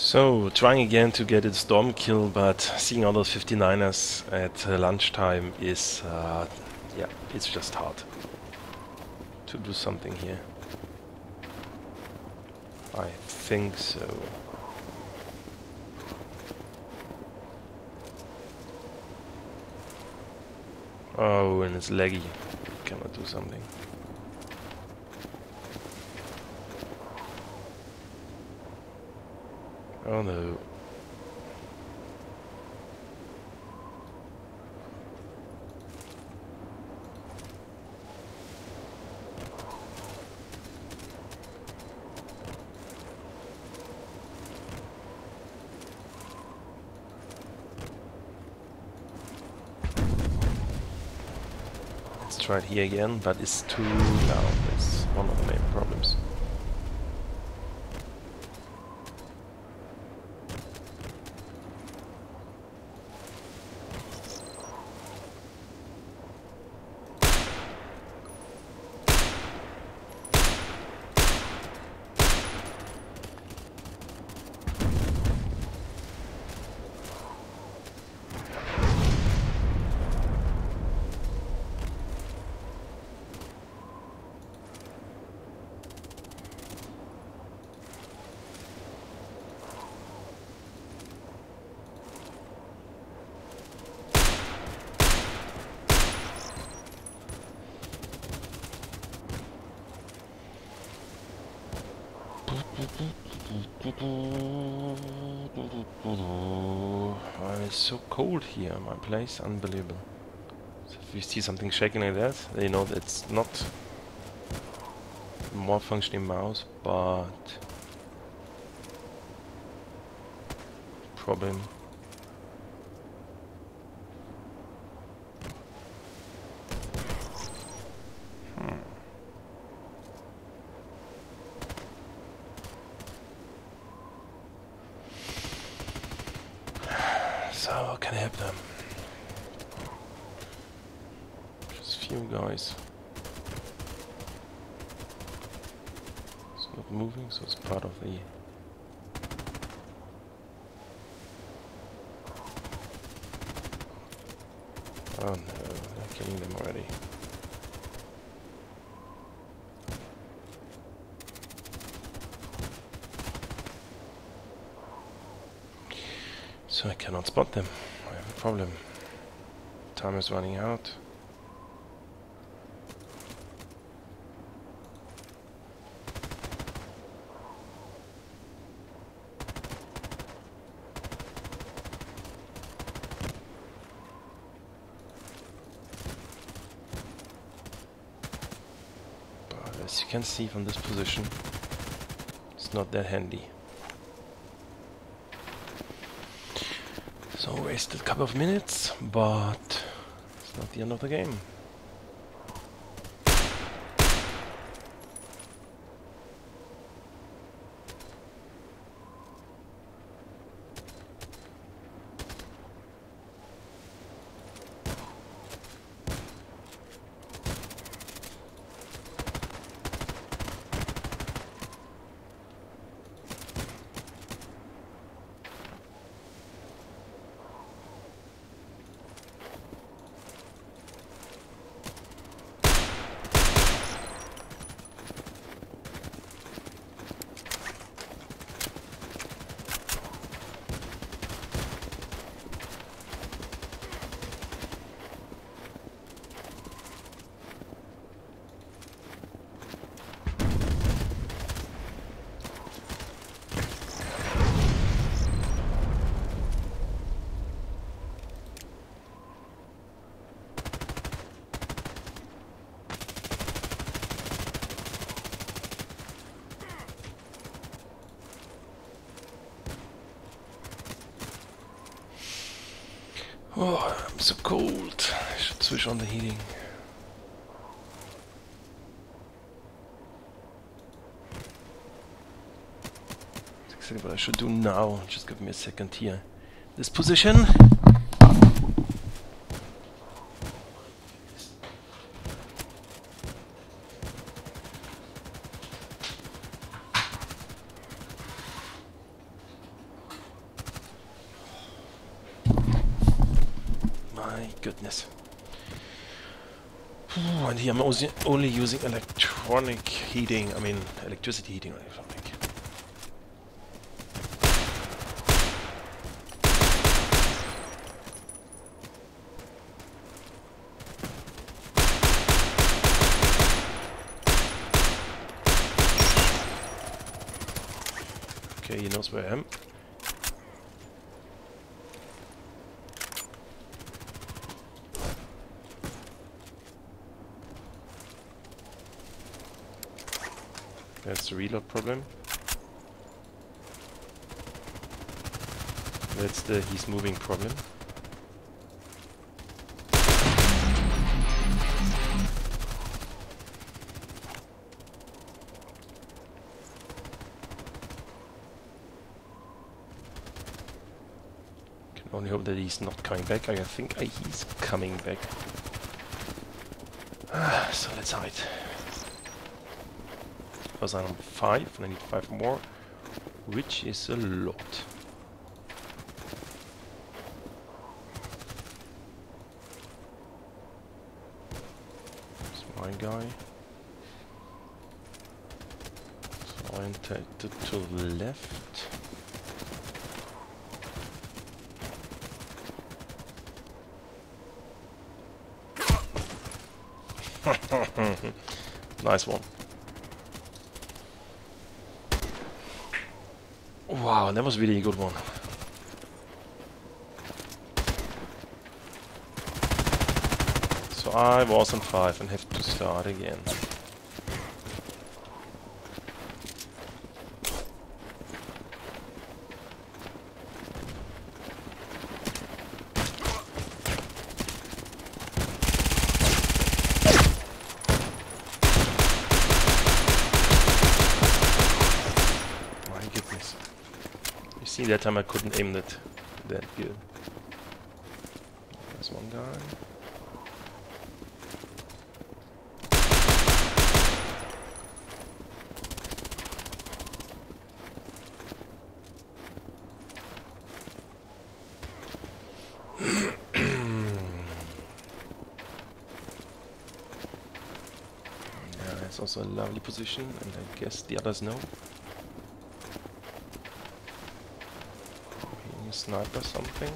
So, trying again to get its Storm kill, but seeing all those 59ers at lunchtime is... yeah, it's just hard to do something here. I think so. Oh, and it's laggy. Can I do something? Oh no. Let's try it here again, but it's too loud. That's one of the main problems. It's so cold here in my place, unbelievable. So if you see something shaking like that, you know that's not a more functioning mouse, but problem. So, can I help them? Just few guys. It's not moving, so it's part of the... Oh no, they're killing them already. So I cannot spot them. I have a problem. Time is running out. But as you can see from this position, it's not that handy. So, wasted a couple of minutes, but it's not the end of the game. Oh, I'm so cold. I should switch on the heating. That's exactly what I should do now. Just give me a second here. This position. goodness. And here I'm only using electronic heating, I mean electricity heating or something. Okay, he knows where I am. That's the reload problem. That's the he's moving problem. Can only hope that he's not coming back. I think he's coming back. So let's hide. Because I'm 5 and I need 5 more, which is a lot. That's my guy. So I oriented to the left. Nice one. Wow, that was really a good one. So I was on 5 and have to start again. See, that time I couldn't aim it that good. There's one guy. Yeah, that's also a lovely position, and I guess the others know. Sniper something.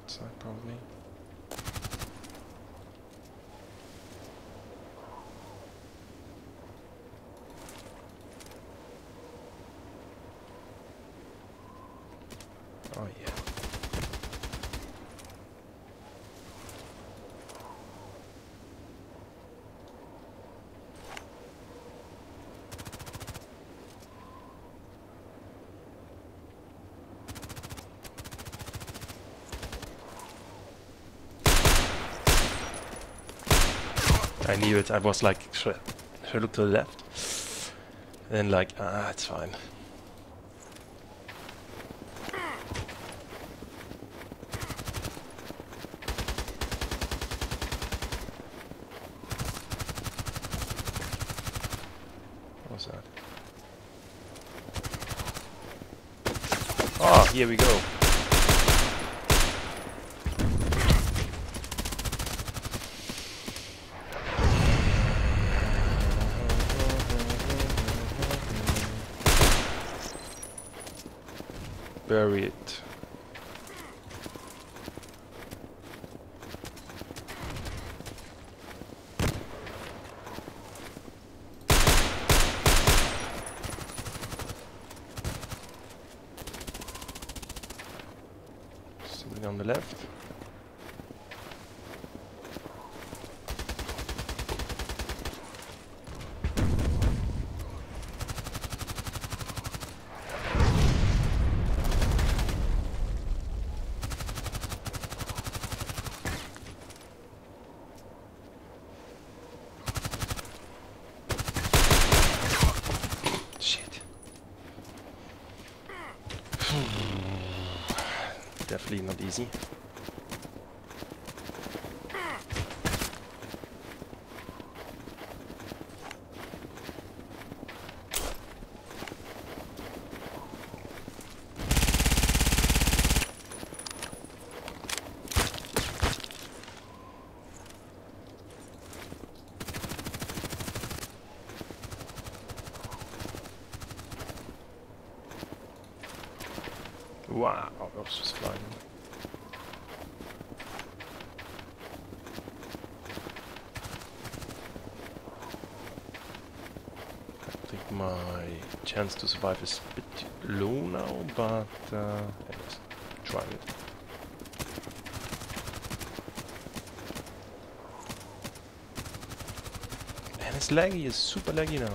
Right side probably. Oh yeah. I knew it. I was like, should I look to the left? And like, ah, it's fine. Ah, here we go. Bury it. On the left. Shit. Definitely not easy. Wow, that was just flying. I think my chance to survive is a bit low now, but anyways, try it. And it's laggy, it's super laggy now.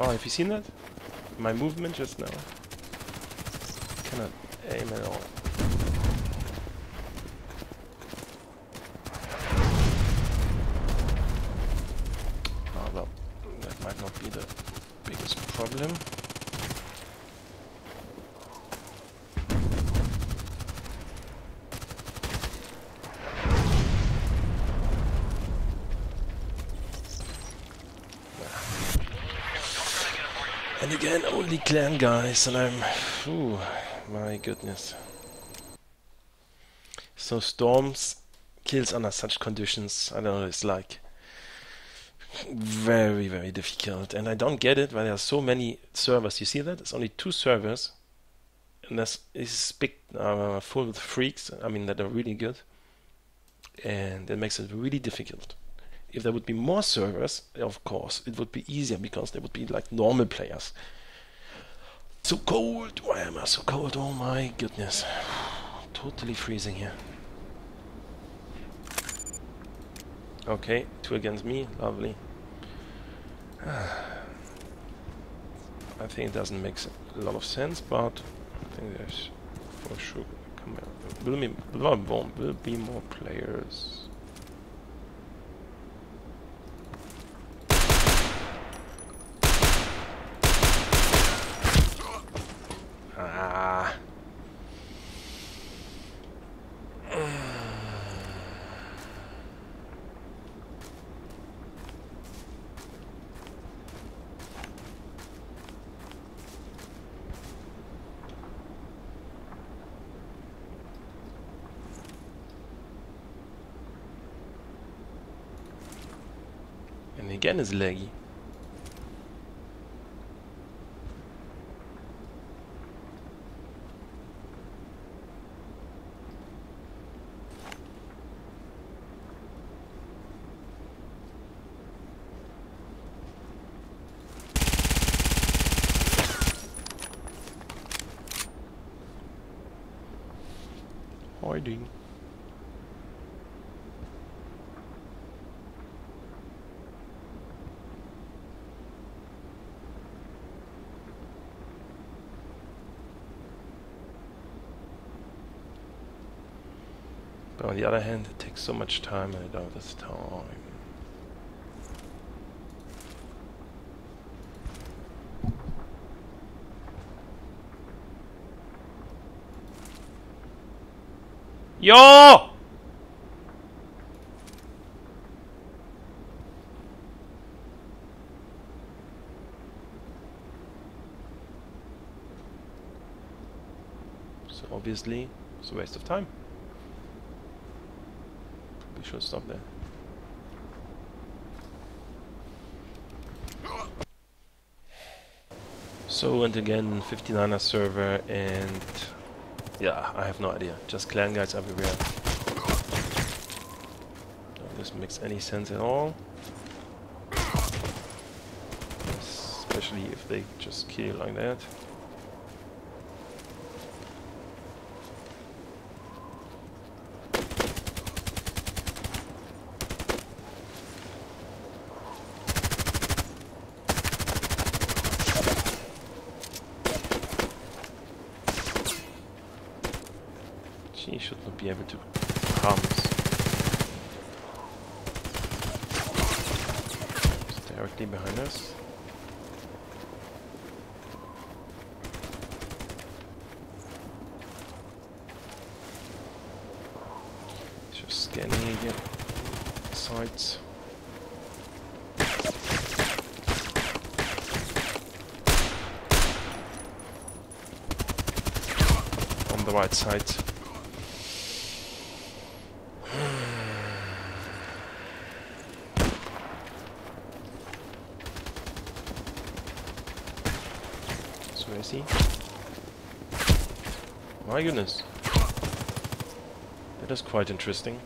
Wow, have you seen that? My movement just now. Not aim at all. Oh well, that might not be the biggest problem. And again, only clan guys, and I'm... Ooh. My goodness. So storms, kills under such conditions, I don't know, it's like very, very difficult. And I don't get it, why there are so many servers. You see that? It's only 2 servers. And this is big, full with freaks, I mean, that are really good. And it makes it really difficult. If there would be more servers, of course, it would be easier, because there would be like normal players. So cold! Why am I so cold? Oh my goodness. Totally freezing here. Okay, 2 against me. Lovely. I think it doesn't make a lot of sense, but I think there's for sure will be more players. And again it's laggy. Hiding. But on the other hand, it takes so much time, and I don't have this time. Yo! So obviously, it's a waste of time. We should stop there. So, and again, 59er server, and yeah, I have no idea. Just clan guys everywhere. This makes any sense at all. Especially if they just kill like that. She should not be able to harm us. It's directly behind us. Just scanning again. Sights. On the right side. So is he? My goodness. That is quite interesting.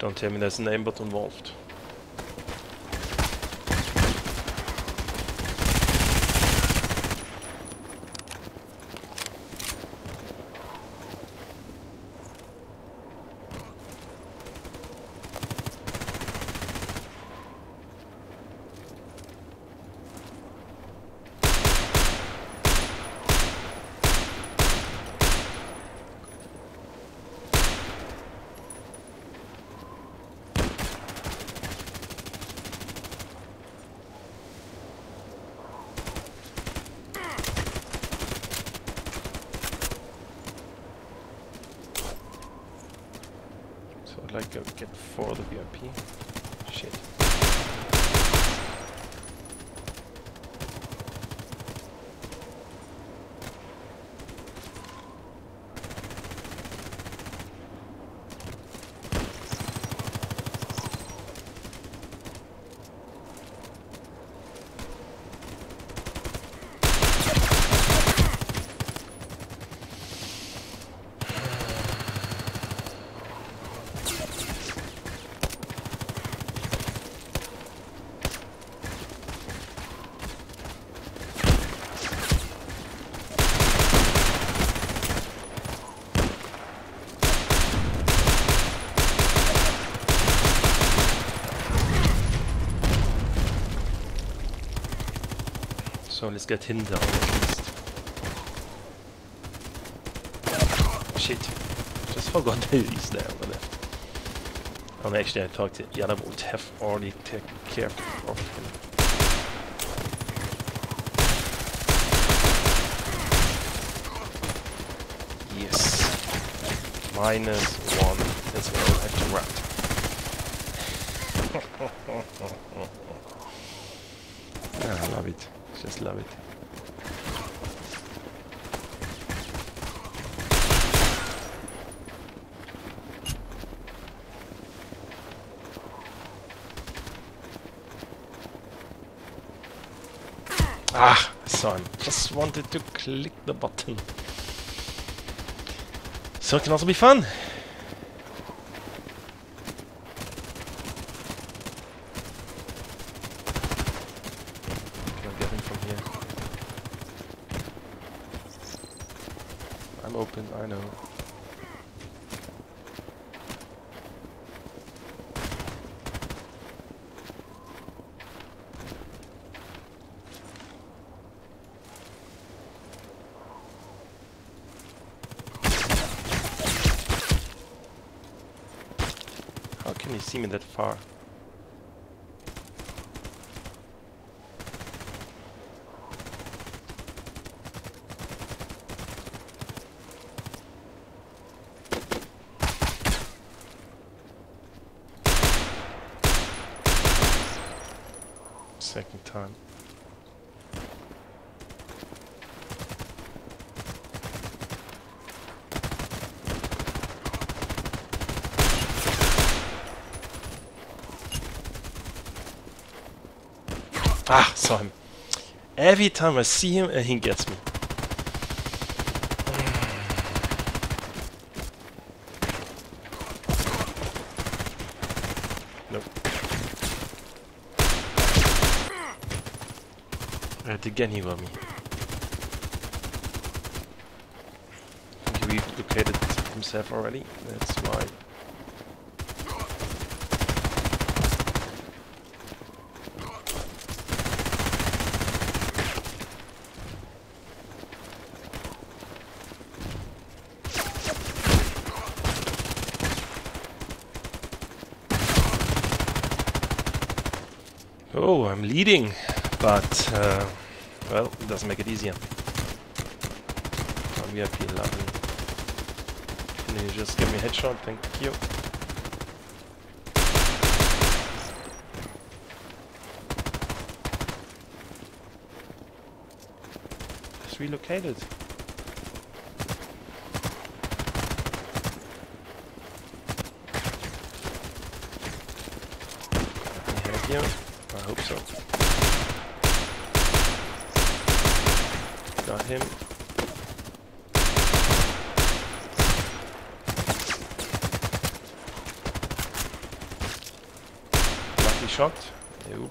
Don't tell me there's an aimbot involved. Like go get for the VIP. Shit. So let's get him down at least. Shit. Just forgot that he's there on the left. And actually I thought the other would have already taken care of him. Yes. -1. That's what I have to wrap. I love it. Just love it. Ah, son. Just wanted to click the button. So it can also be fun. Open, I know. How can you see me that far? Second time. Ah, saw him. Every time I see him, he gets me. Right again, he got me. I think he relocated himself already. That's why. Oh, I'm leading, but well, it doesn't make it easier. Come here, P11. Can you just give me a headshot? Thank you. It's relocated. I hope so. Got him. Lucky shot. Nope.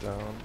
Down.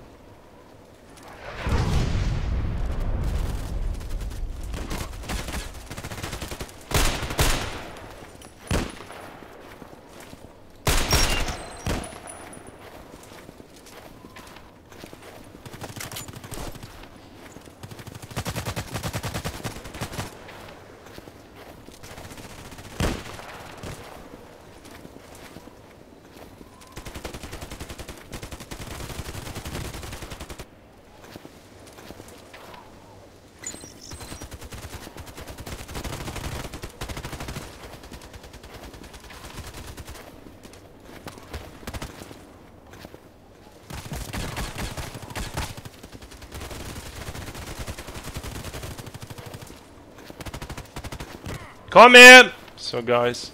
Come in! So guys,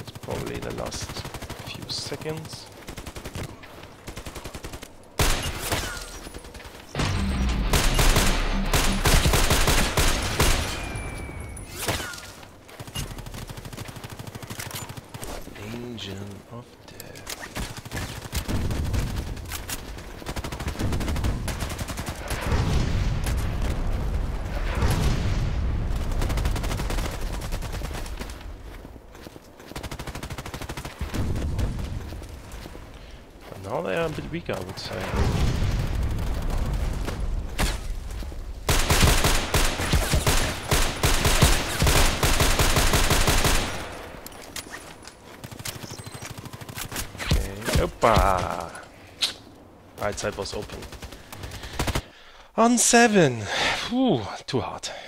it's probably the last few seconds. Angel of Death. Now they are a bit weaker, I would say. Okay, oppa! Right side was open. On 7! Ooh, too hard.